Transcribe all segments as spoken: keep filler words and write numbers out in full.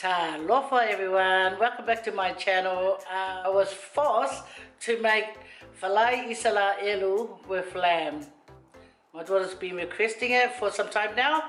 Talofa everyone, welcome back to my channel. Uh, I was forced to make falai Isala'elu with lamb. My daughter's been requesting it for some time now,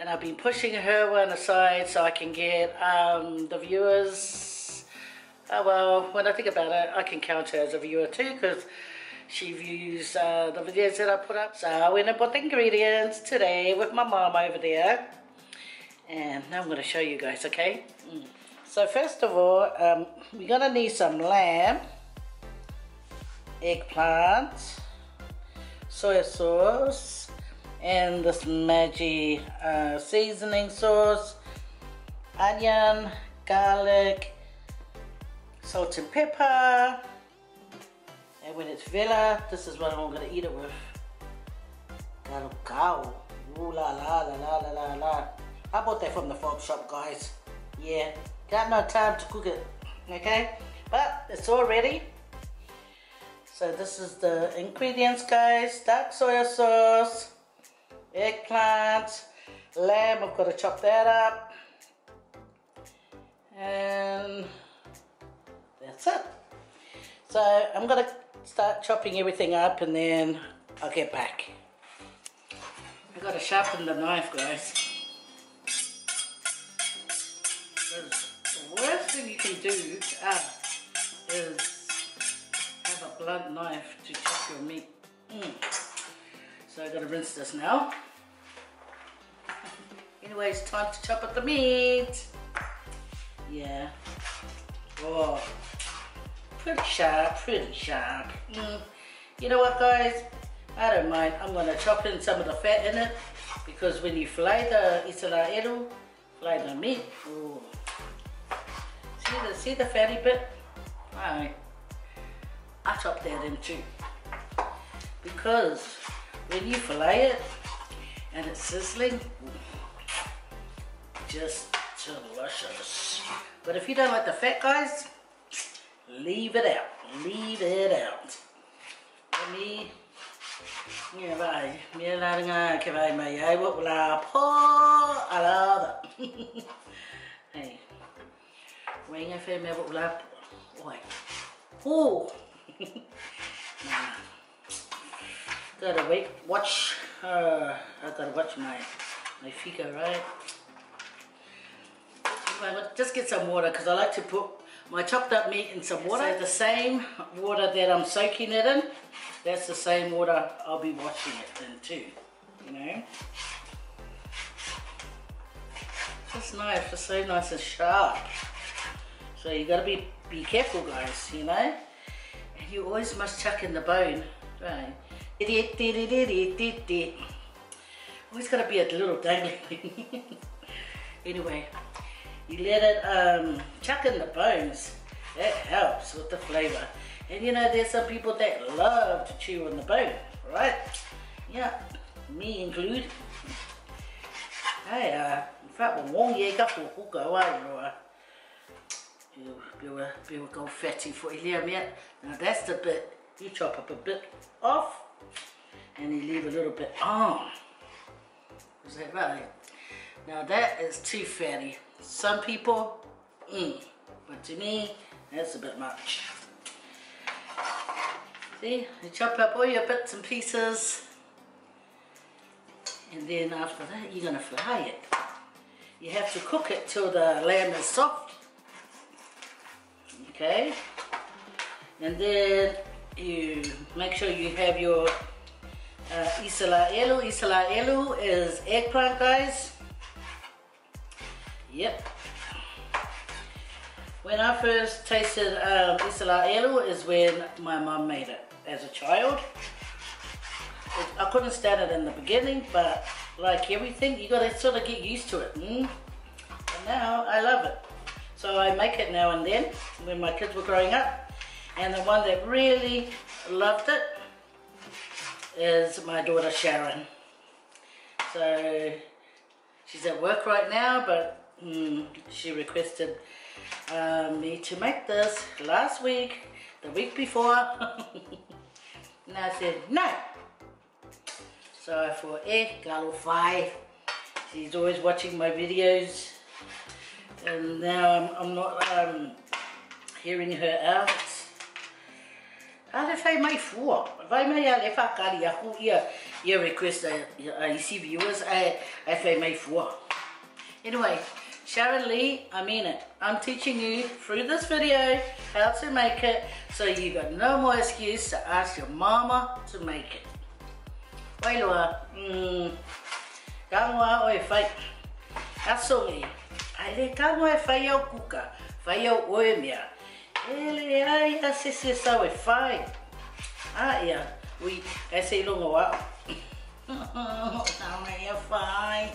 and I've been pushing her one aside so I can get um, the viewers. Uh, well, when I think about it, I can count her as a viewer too, because she views uh, the videos that I put up. So I went and bought the ingredients today with my mom over there, and now I'm going to show you guys, okay? Mm. So first of all, um, we're going to need some lamb, eggplant, soy sauce, and this Maggi uh, seasoning sauce, onion, garlic, salt and pepper, and when it's vela, this is what I'm going to eat it with. Garukau, ooh la la la la la la la. I bought that from the farm shop, guys. Yeah, got no time to cook it, okay? But it's all ready. So this is the ingredients, guys. Dark soy sauce, eggplant, lamb, I've got to chop that up. And that's it. So I'm gonna start chopping everything up and then I'll get back. I've got to sharpen the knife, guys. The worst thing you can do uh, is have a blunt knife to chop your meat. Mm. So I gotta rinse this now. Anyways, time to chop up the meat. Yeah. Oh, pretty sharp, pretty sharp. Mm. You know what, guys? I don't mind. I'm gonna chop in some of the fat in it, because when you fry the isala'elu, fry the meat. Ooh. See the, see the fatty bit? Alright, I chop that in too, because when you fillet it and it's sizzling, just delicious. But if you don't like the fat, guys, leave it out, leave it out. Let me, yeah, bye. Me alanga kevai mai ai wo la po ala. Hey. Rainga fe me wop lap. Oi. Oh. Gotta wait. Watch. Uh, I gotta watch my my figure, right? Just get some water, because I like to put my chopped up meat in some water. So the same water that I'm soaking it in, that's the same water I'll be washing it in too. You know. This knife is so nice and sharp. So you gotta be be careful, guys, you know. And you always must chuck in the bone, right? Always gotta be a little dangling. Anyway, you let it um, chuck in the bones. That helps with the flavour. And you know, there's some people that love to chew on the bone, right? Yeah, me included. Hey, uh, in fact, wong ye ka fu hu ka wa ro. Biwa, biwa go fatty for here, mate. Now that's the bit, you chop up a bit off and you leave a little bit on. Is that right? Now that is too fatty. Some people, mm, but to me, that's a bit much. See, you chop up all your bits and pieces, and then after that, you're gonna fry it. You have to cook it till the lamb is soft. Okay, and then you make sure you have your uh, isala'elu. Isala'elu is eggplant, guys. Yep. When I first tasted um, isala'elu is when my mum made it as a child. It, I couldn't stand it in the beginning, but like everything, you gotta sort of get used to it. Mm? And now I love it. So I make it now and then when my kids were growing up, and the one that really loved it is my daughter Sharon. So she's at work right now, but mm, she requested uh, me to make this last week, the week before, and I said no. So I thought, eh, galo fai. She's always watching my videos. and now I'm, I'm not um, hearing her out. If I may for if I may if I carry a whole year your request I receive viewers I if I may for anyway. Sharon Lee, I mean it. I'm teaching you through this video how to make it so you got no more excuse to ask your mama to make it. Wailoa, mmm, kangwa oi fai. Asongi, ale kangwa fai au kuka, fai au oemia. Ele ai asese sa oi fai. Ah ia, we esse longo wa. Kangwa fai.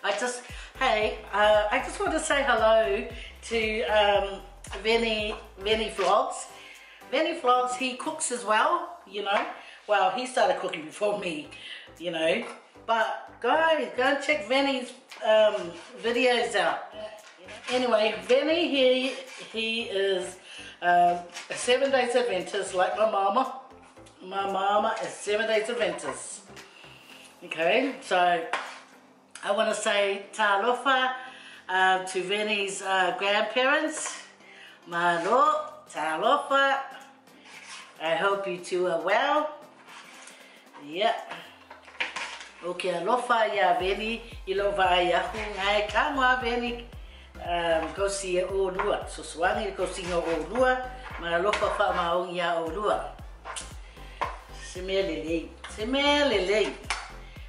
I just, hey, uh, I just want to say hello to um, Vinnie, Vinnie Vlogs. Vinnie Vlogs, he cooks as well, you know. Well, he started cooking before me, you know. But guys, go and check Vinnie's um, videos out. Anyway, Vinnie, he, he is um, a seven days Adventist, like my mama. My mama is seven days Adventist. Okay, so I want to say talofa uh, to Vinnie's uh, grandparents. Malo, talofa. I hope you two are well. Yeah. Okay, alofa ya Vinnie. Ilova ya hungai kama Vinnie. Go see o lua. So swangi go see o lua. Malofa fa maong ya o lua. Semelele, semelele.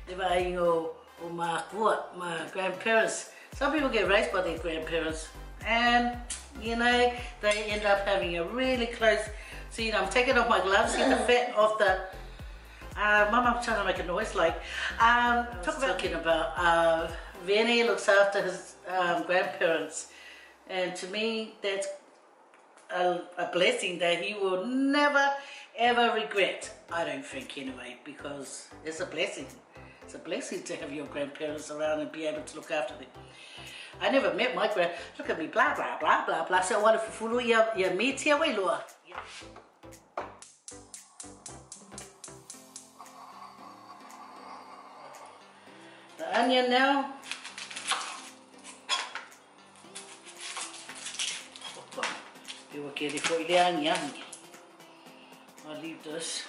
Deva ingo. Or my what, my grandparents. Some people get raised by their grandparents, and you know they end up having a really close. So you know, I'm taking off my gloves, get the fat off the. Uh, my mum's trying to make a noise like. Um, talk about, talking about uh, Vinnie looks after his um, grandparents, and to me that's a, a blessing that he will never ever regret. I don't think anyway, because it's a blessing. It's a blessing to have your grandparents around and be able to look after them. I never met my grand. Look at me, blah blah blah blah blah. So wonderful, follow your your meat here, we Lord. The onion now. You will get it for the onion. I'll leave this.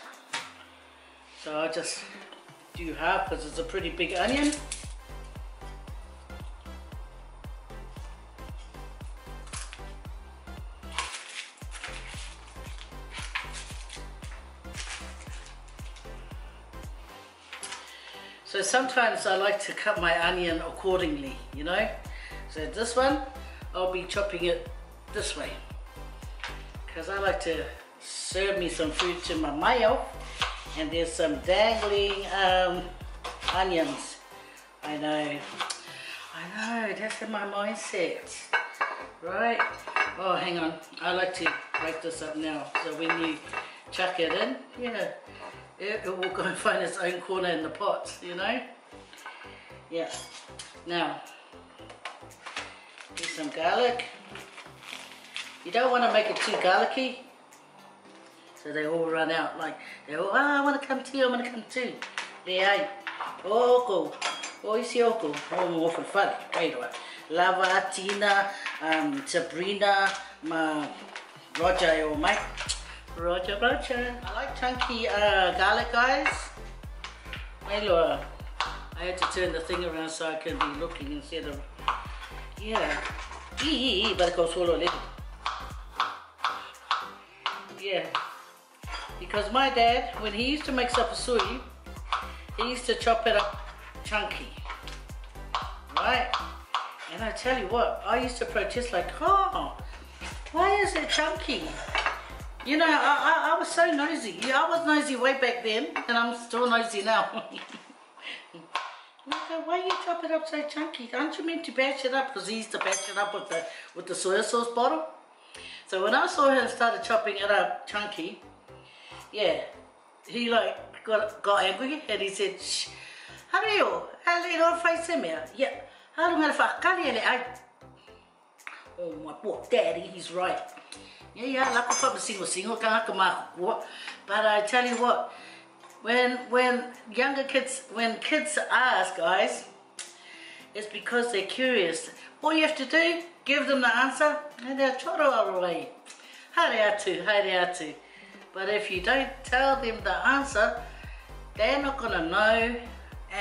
So I just. You have because it's a pretty big onion. So sometimes I like to cut my onion accordingly, you know. So this one, I'll be chopping it this way because I like to serve me some food to my mayo. And there's some dangling um, onions. I know, I know, that's in my mindset, right? Oh, hang on, I like to break this up now. So when you chuck it in, you know, it, it will go and find its own corner in the pot, you know? Yeah, now, do some garlic. You don't want to make it too garlicky. So they all run out like, they all, ah, I want to come too, I want to come too. Leai, oko, oisi oko, oh, for fun, anyway. Lava, Tina, um, Sabrina, ma, Roger, or Mike. Roger, Roger. I like chunky uh, garlic, guys. Hey, Laura, I had to turn the thing around so I can be looking instead of, yeah. Eee, but I go solo later. Yeah. Because my dad, when he used to make sapasui, he used to chop it up chunky, right? And I tell you what, I used to protest like, oh, why is it chunky? You know, I, I, I was so nosy. Yeah, I was nosy way back then, and I'm still nosy now. Why you chop it up so chunky? Aren't you meant to batch it up? Because he used to batch it up with the with the soy sauce bottle. So when I saw him started chopping it up chunky, yeah, he like got got angry and he said, "Shh, hurry up, hurry up, face him here." Yeah, how long have I got here? I, oh my poor daddy, he's right. Yeah, yeah, like a proper single single can't come out. What? But I tell you what, when when younger kids, when kids ask, guys, it's because they're curious. All you have to do, give them the answer, and they'll choro away. Haere atu, haere atu. But if you don't tell them the answer, they're not gonna know,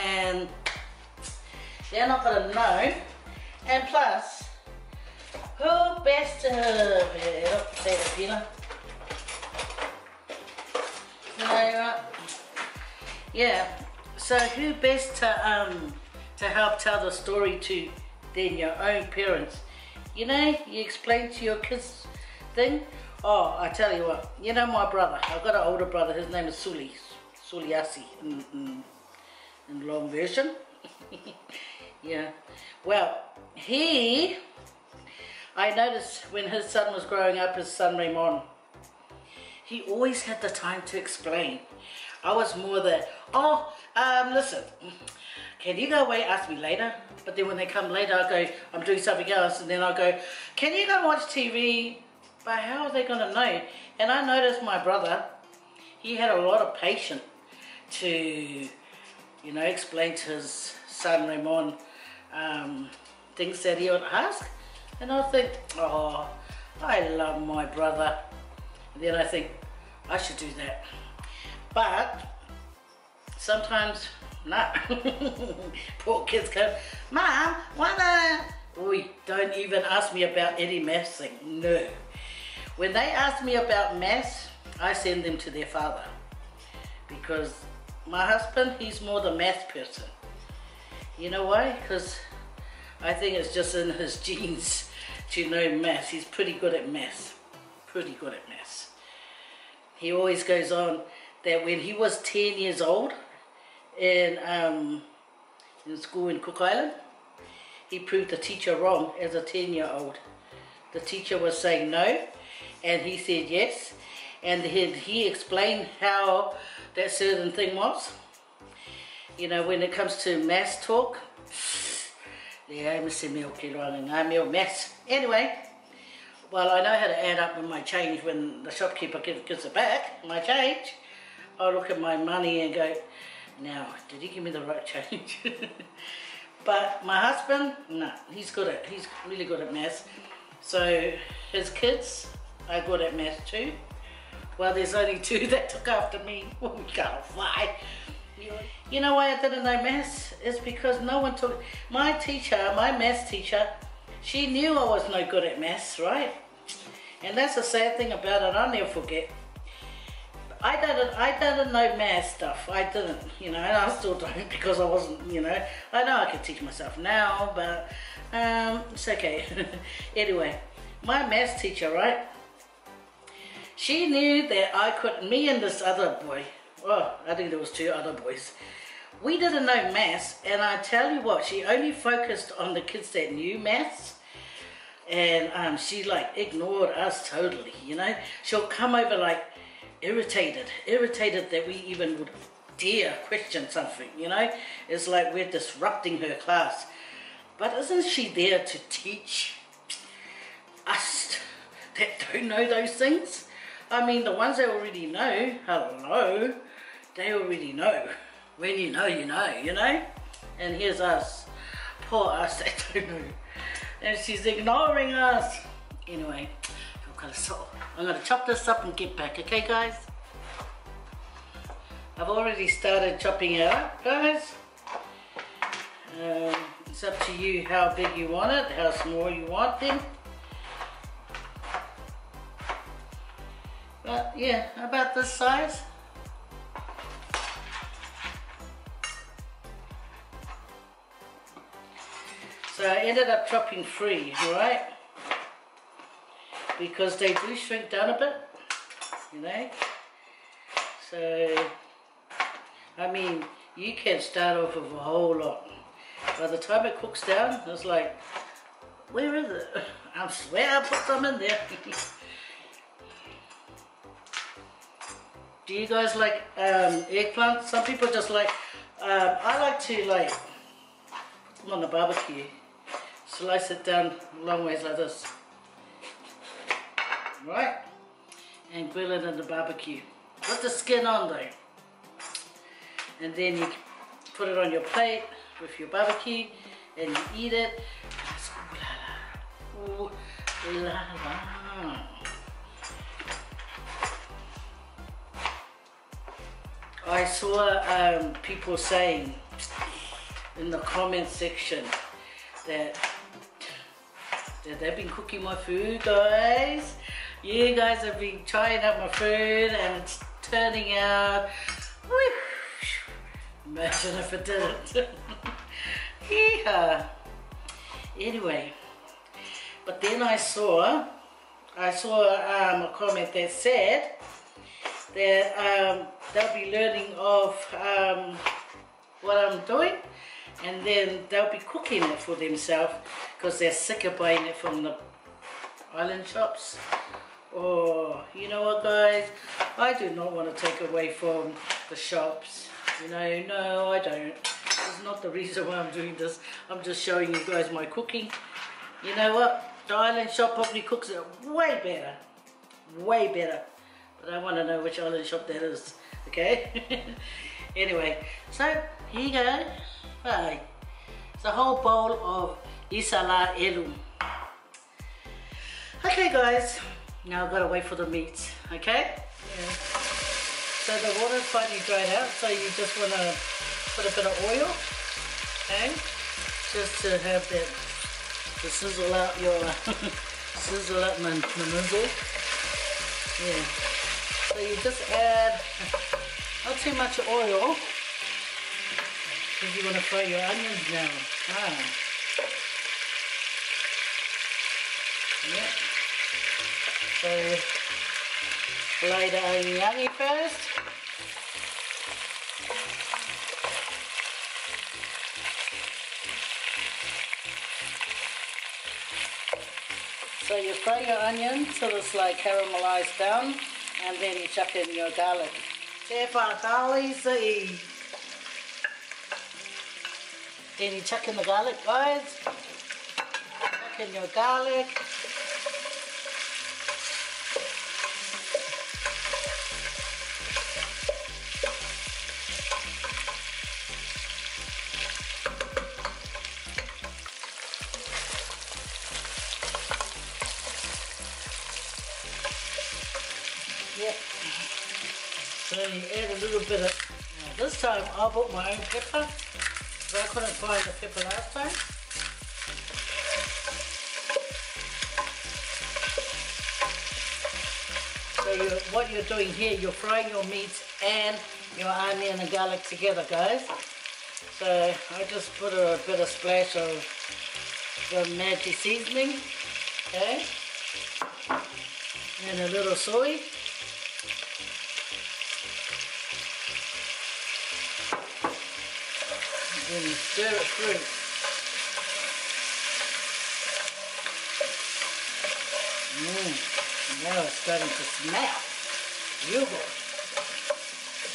and they're not gonna know. And plus, who best to her? Yeah. So who best to um to help tell the story to than your own parents? You know, you explain to your kids thing. Oh, I tell you what. You know my brother. I've got an older brother. His name is Suli, Suliasi, in, in, in long version. Yeah. Well, he. I noticed when his son was growing up, his son Raymond, he always had the time to explain. I was more the, oh, um, listen, can you go away, ask me later? But then when they come later, I go, I'm doing something else, and then I go, can you go watch T V? But how are they gonna know? And I noticed my brother, he had a lot of patience to, you know, explain to his son Raymond um, things that he would ask. And I think, oh, I love my brother. And then I think, I should do that. But sometimes, nah. Poor kids go, Mom, wanna? Oi, don't even ask me about any maths thing, no. When they ask me about maths, I send them to their father. Because my husband, he's more the math person. You know why? Because I think it's just in his genes to know maths. He's pretty good at maths. Pretty good at maths. He always goes on that when he was ten years old in, um, in school in Cook Island, he proved the teacher wrong as a ten year old. The teacher was saying no, and he said yes. And he, he explained how that certain thing was. You know, when it comes to maths talk, anyway, well, I know how to add up with my change. When the shopkeeper gives it back, my change, I look at my money and go, now, did he give me the right change? But my husband, no, he's good at, he's really good at maths. So his kids are good at maths too. Well, there's only two that took after me. We can't fly. You know why I didn't know maths? It's because no one took... My teacher, my maths teacher, she knew I was no good at maths, right? And that's the sad thing about it, I'll never forget. I didn't, I didn't know maths stuff, I didn't, you know, and I still don't because I wasn't, you know. I know I can teach myself now, but um, it's okay. Anyway, my maths teacher, right? She knew that I could... Me and this other boy... Oh, I think there was two other boys. We didn't know maths, and I tell you what, she only focused on the kids that knew maths, and um, she like ignored us totally, you know. She'll come over like irritated, irritated that we even would dare question something, you know. It's like we're disrupting her class. But isn't she there to teach us that don't know those things? I mean, the ones that already know, hello, they already know. When you know, you know, you know? And here's us, poor us that don't know. And she's ignoring us. Anyway, I'm gonna chop this up and get back, okay guys? I've already started chopping it up, guys. Um, it's up to you how big you want it, how small you want them. But yeah, about this size. So I ended up chopping three, alright? Because they do shrink down a bit, you know? So, I mean, you can start off with a whole lot. By the time it cooks down, it's like, where is it? I swear I put some in there. Do you guys like um, eggplant? Some people just like, um, I like to like put them on the barbecue, slice it down long ways like this, right? And grill it in the barbecue. Put the skin on though. And then you put it on your plate with your barbecue and you eat it. Kailangan. I saw um, people saying in the comment section that, that they've been cooking my food, guys. You guys have been trying out my food and it's turning out. Imagine if it didn't. Yeah. Anyway, but then I saw, I saw um, a comment that said that um, they'll be learning of um, what I'm doing, and then they'll be cooking it for themselves because they're sick of buying it from the island shops. Oh, you know what, guys? I do not want to take away from the shops. You know, no, I don't. It's not the reason why I'm doing this. I'm just showing you guys my cooking. You know what? The island shop probably cooks it way better. Way better. But I want to know which island shop that is. Okay? Anyway, so here you go. Bye. It's a whole bowl of Isala'elu. Okay, guys. Now I've got to wait for the meat. Okay? Yeah. So the water's finally dried out. So you just want to put a bit of oil, okay, just to have that to sizzle out your sizzle out my, my noodle. Yeah. So you just add not too much oil because you want to fry your onions now. Ah. Yeah. So fry the onion first. So you fry your onion till it's like caramelized down, and then you chuck in your garlic. Then you chuck in the garlic, guys. Chuck in your garlic. Bit of, now this time I bought my own pepper, but I couldn't find the pepper last time. So you, what you're doing here, you're frying your meat and your onion and garlic together, guys. So I just put a, a bit of splash of the Maggi seasoning, okay, and a little soy. And stir it through. Mmm, now it's starting to smell. Beautiful.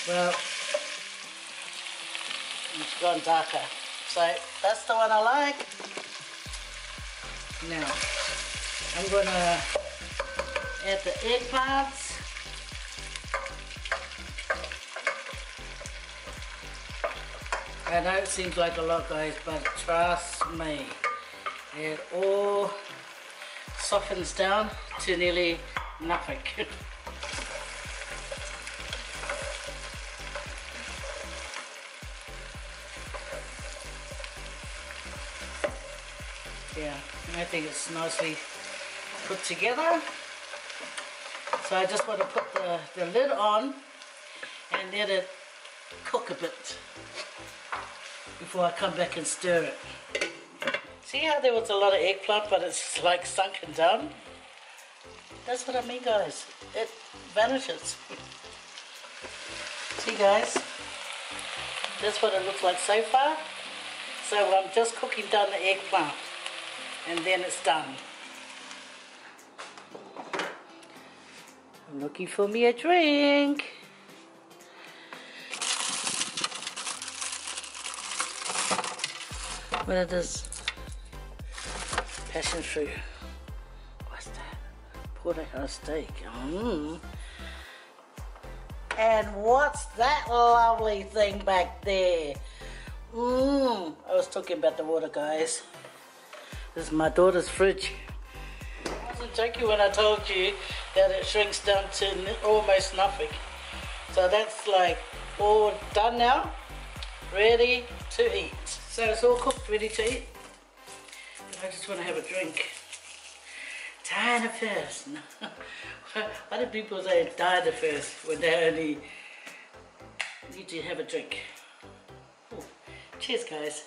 Well, it's gone darker. So that's the one I like. Now, I'm going to add the eggplants. I know it seems like a lot, guys, but trust me, it all softens down to nearly nothing. Yeah, I think it's nicely put together. So I just want to put the, the lid on and let it cook a bit before I come back and stir it. See how there was a lot of eggplant, but it's like sunken down? That's what I mean, guys. It vanishes. See, guys? That's what it looks like so far. So I'm just cooking down the eggplant, and then it's done. I'm looking for me a drink. What it is? Passion fruit. What's that? Porterhouse steak. Mm. And what's that lovely thing back there? Mmm. I was talking about the water, guys. This is my daughter's fridge. It wasn't joking when I told you that it shrinks down to almost nothing. So that's like all done now, ready to eat. So it's all cooked, ready to eat. I just want to have a drink. Dine a first. Why do people say dine a first when they only need to have a drink? Ooh. Cheers, guys.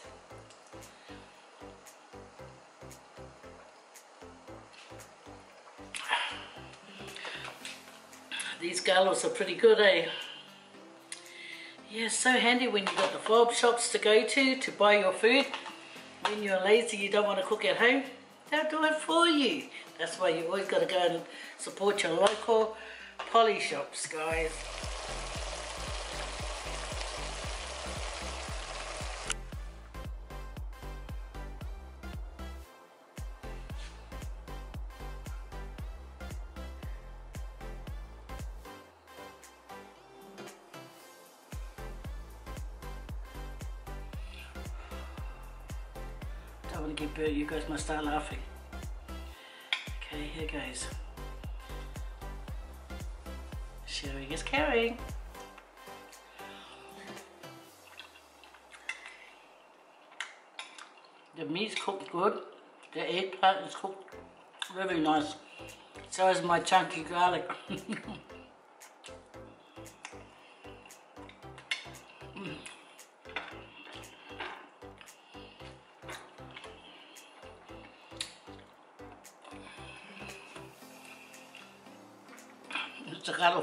These gallows are pretty good, eh? Yeah, so handy when you've got the fob shops to go to to buy your food. When you're lazy, you don't want to cook at home, they'll do it for you. That's why you always got to go and support your local poly shops, guys. I want to get burnt, you guys must start laughing. Okay, here goes. Sharing is caring. The meat's cooked good. The egg part is cooked really nice. So is my chunky garlic. It's a gallo.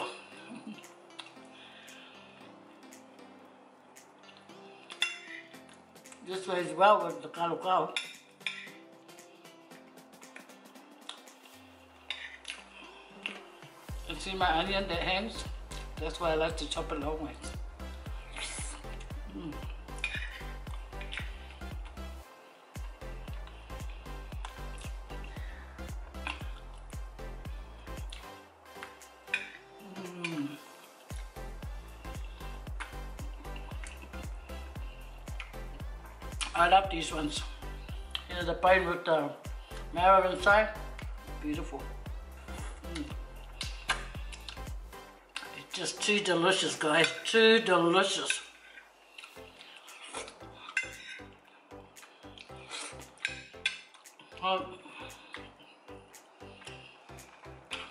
This way as well with the gallo cow. You see my onion that hangs? That's why I like to chop it long ways. Mm. I love these ones. Here's the bone with the marrow inside. Beautiful. Mm. It's just too delicious, guys. Too delicious. Um,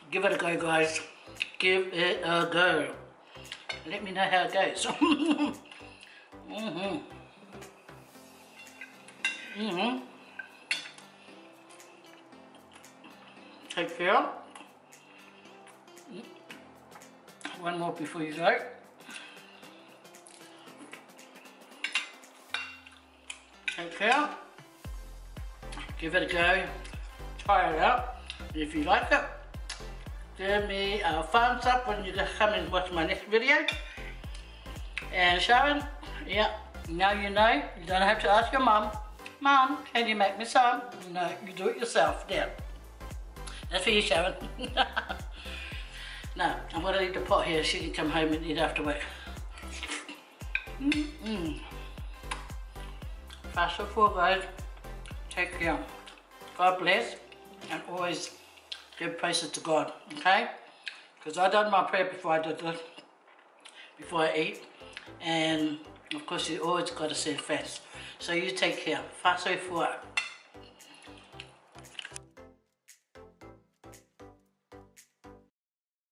give it a go, guys. Give it a go. Let me know how it goes. mm-hmm. Mm-hmm. Take care. One more before you go. Take care. Give it a go. Try it out. If you like it, give me a thumbs up when you come and watch my next video. And Sharon, yeah, now you know. You don't have to ask your mum. Mom, can you make me some? No, you do it yourself. There. That's for you, Sharon. No, I'm going to leave the pot here. She can come home and eat after work. Mm-mm. Faster forward. Take care. God bless. And always give praises to God. Okay? Because I done my prayer before I did this. Before I eat. And of course, you always got to say thanks. So you take care. Fast forward.